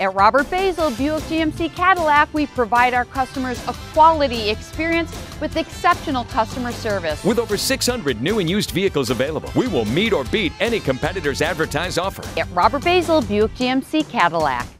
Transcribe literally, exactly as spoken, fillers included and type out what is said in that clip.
At Robert Basil Buick G M C Cadillac, we provide our customers a quality experience with exceptional customer service. With over six hundred new and used vehicles available, we will meet or beat any competitor's advertised offer. At Robert Basil Buick G M C Cadillac.